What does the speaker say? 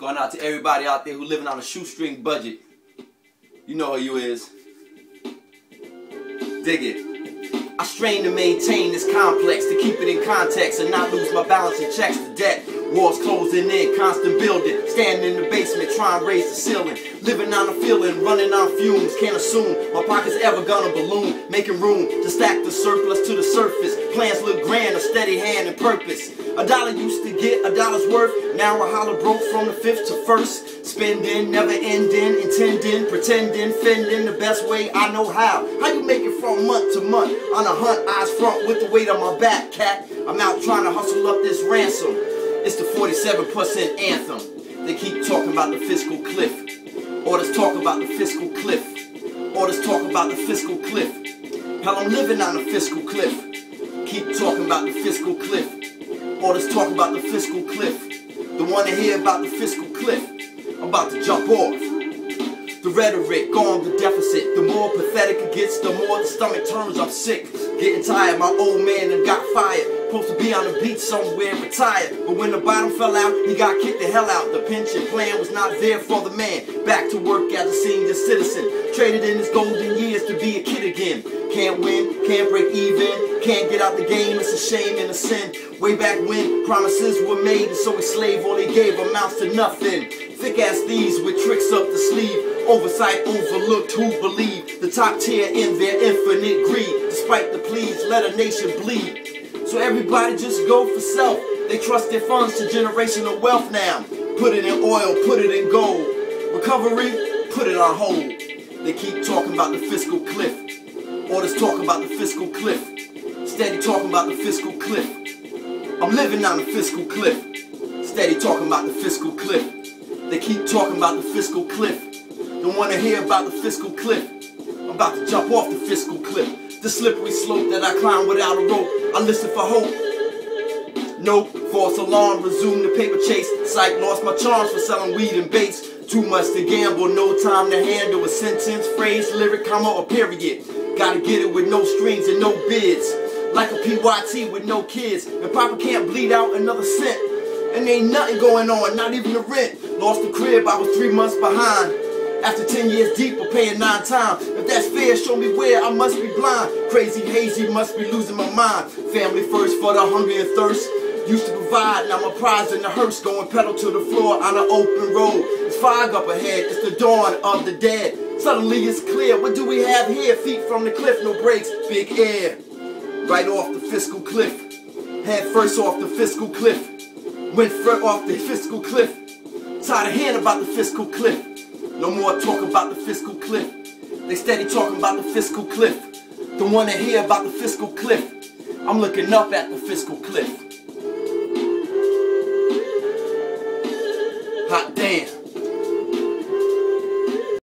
Going out to everybody out there who's living on a shoestring budget. You know who you is. Dig it. I strain to maintain this complex, to keep it in context and not lose my balance and checks to debt. Walls closing in, constant building, standing in the basement, trying to raise the ceiling. Living on a feeling, running on fumes, can't assume my pocket's ever gonna balloon. Making room to stack the surplus to the surface. Plans look grand, a steady hand and purpose. $1 used to get $1's worth, now I holler broke from the 5th to 1st. Spending, never ending, intending, pretending, fending the best way I know how. How you make it from month to month? On a hunt, eyes front with the weight on my back, cat. I'm out trying to hustle up this ransom. It's the 47% anthem. They keep talking about the fiscal cliff. All this talk about the fiscal cliff. All this talk about the fiscal cliff. Hell, I'm living on a fiscal cliff. Keep talking about the fiscal cliff. All this talk about the fiscal cliff. The one to hear about the fiscal cliff. I'm about to jump off. The rhetoric on the deficit. The more pathetic it gets, the more the stomach turns. I'm sick, getting tired. My old man and got fired. Supposed to be on the beach somewhere, retired. But when the bottom fell out, he got kicked the hell out. The pension plan was not there for the man. Back to work as a senior citizen. Traded in his golden years to be a kid again. Can't win, can't break even, can't get out the game. It's a shame and a sin. Way back when, promises were made, and so a slave, all they gave amounts to nothing. Thick as thieves with tricks up the sleeve. Oversight overlooked, who believed? The top tier in their infinite greed. Despite the pleas, let a nation bleed. So everybody just go for self. They trust their funds to generational wealth now. Put it in oil, put it in gold. Recovery, put it on hold. They keep talking about the fiscal cliff. All this talk about the fiscal cliff. Steady talking about the fiscal cliff. I'm living on the fiscal cliff. Steady talking about the fiscal cliff. They keep talking about the fiscal cliff. Don't want to hear about the fiscal cliff. I'm about to jump off the fiscal cliff. The slippery slope that I climb without a rope. I listen for hope. Nope, false alarm, resume the paper chase. Psych, lost my charms for selling weed and baits. Too much to gamble, no time to handle. A sentence, phrase, lyric, comma, or period. Gotta get it with no strings and no bids. Like a PYT with no kids. And Papa can't bleed out another cent. And ain't nothing going on, not even the rent. Lost the crib, I was 3 months behind. After 10 years deep, we're paying 9 times. If that's fair, show me where I must be blind. Crazy, hazy, must be losing my mind. Family first for the hungry and thirst. Used to provide, now my pride's in the hearse. Going pedal to the floor on an open road. It's fog up ahead, it's the dawn of the dead. Suddenly it's clear, what do we have here? Feet from the cliff, no brakes, big air. Right off the fiscal cliff. Head first off the fiscal cliff. Went front off the fiscal cliff. Tired of hearing about the fiscal cliff. No more talk about the fiscal cliff. They steady talking about the fiscal cliff. Don't wanna hear about the fiscal cliff. I'm looking up at the fiscal cliff.